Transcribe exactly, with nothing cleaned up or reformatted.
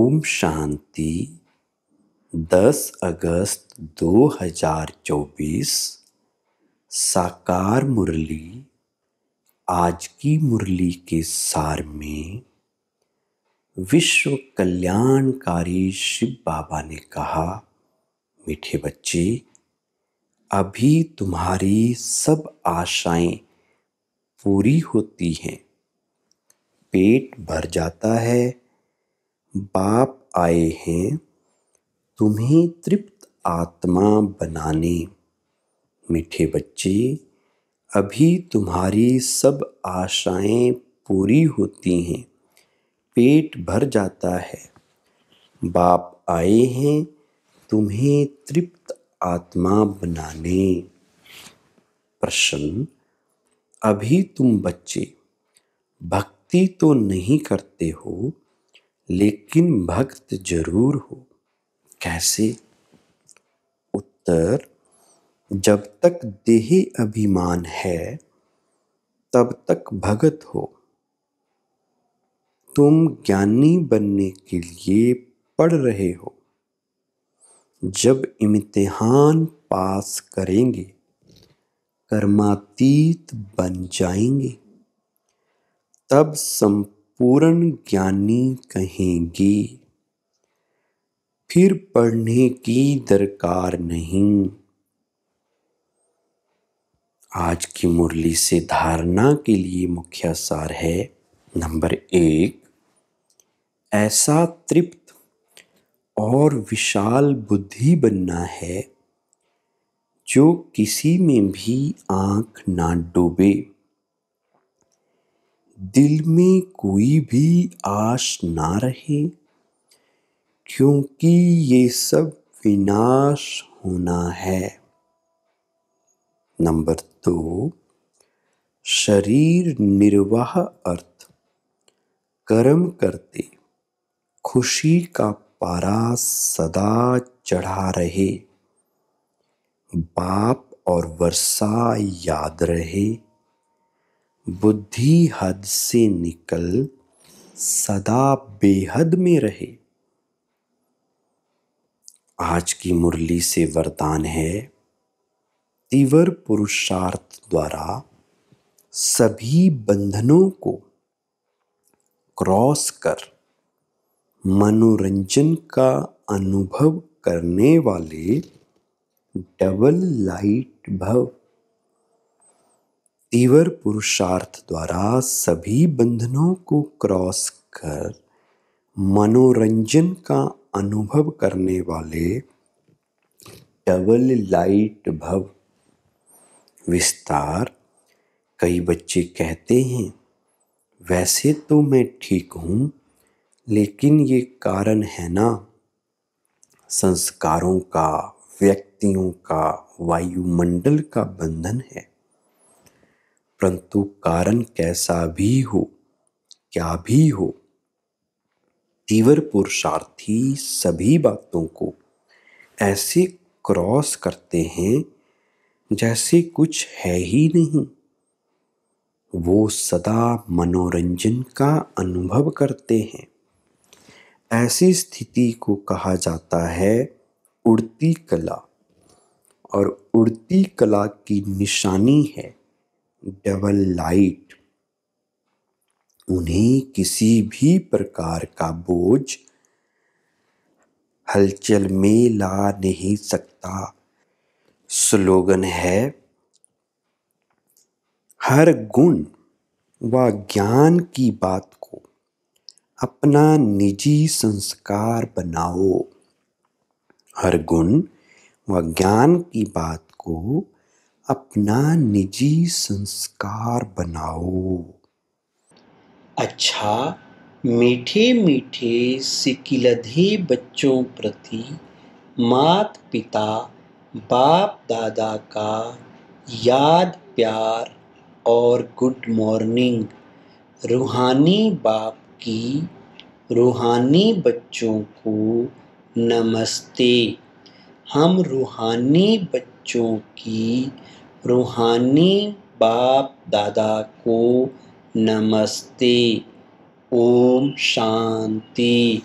ओम शांति दस अगस्त दो हज़ार चौबीस। साकार मुरली। आज की मुरली के सार में विश्व कल्याणकारी शिव बाबा ने कहा, मीठे बच्चे, अभी तुम्हारी सब आशाएं पूरी होती हैं। पेट भर जाता है, बाप आए हैं तुम्हें तृप्त आत्मा बनाने। मीठे बच्चे, अभी तुम्हारी सब आशाएं पूरी होती हैं। पेट भर जाता है, बाप आए हैं तुम्हें तृप्त आत्मा बनाने। प्रश्न, अभी तुम बच्चे भक्ति तो नहीं करते हो, लेकिन भक्त जरूर हो, कैसे? उत्तर, जब तक देहे अभिमान है तब तक भगत हो। तुम ज्ञानी बनने के लिए पढ़ रहे हो, जब इम्तिहान पास करेंगे कर्मातीत बन जाएंगे, तब संपूर्ण ज्ञानी कहेंगे, फिर पढ़ने की दरकार नहीं। आज की मुरली से धारणा के लिए मुख्य सार है, नंबर एक, ऐसा तृप्त और विशाल बुद्धि बनना है जो किसी में भी आंख ना डूबे, दिल में कोई भी आश ना रहे, क्योंकि ये सब विनाश होना है। नंबर दो, शरीर निर्वाह अर्थ कर्म करते खुशी का पारा सदा चढ़ा रहे, बाप और वर्षा याद रहे, बुद्धि हद से निकल सदा बेहद में रहे। आज की मुरली से वरदान है, तीव्र पुरुषार्थ द्वारा सभी बंधनों को क्रॉस कर मनोरंजन का अनुभव करने वाले डबल लाइट भव। तीव्र पुरुषार्थ द्वारा सभी बंधनों को क्रॉस कर मनोरंजन का अनुभव करने वाले डबल लाइट भव। विस्तार, कई बच्चे कहते हैं वैसे तो मैं ठीक हूँ, लेकिन ये कारण है ना, संस्कारों का, व्यक्तियों का, वायुमंडल का बंधन है। परंतु कारण कैसा भी हो, क्या भी हो, तीव्र पुरुषार्थी सभी बातों को ऐसे क्रॉस करते हैं जैसे कुछ है ही नहीं। वो सदा मनोरंजन का अनुभव करते हैं। ऐसी स्थिति को कहा जाता है उड़ती कला, और उड़ती कला की निशानी है डबल लाइट। उन्हें किसी भी प्रकार का बोझ हलचल में ला नहीं सकता। स्लोगन है, हर गुण व ज्ञान की बात को अपना निजी संस्कार बनाओ। हर गुण व ज्ञान की बात को अपना निजी संस्कार बनाओ। अच्छा, मीठे मीठे सिकिलधे बच्चों प्रति मात पिता बाप दादा का याद प्यार और गुड मॉर्निंग रूहानी बाप की रूहानी बच्चों को नमस्ते। हम रूहानी बच्चों की रूहानी बाप दादा को नमस्ते। ओम शांति।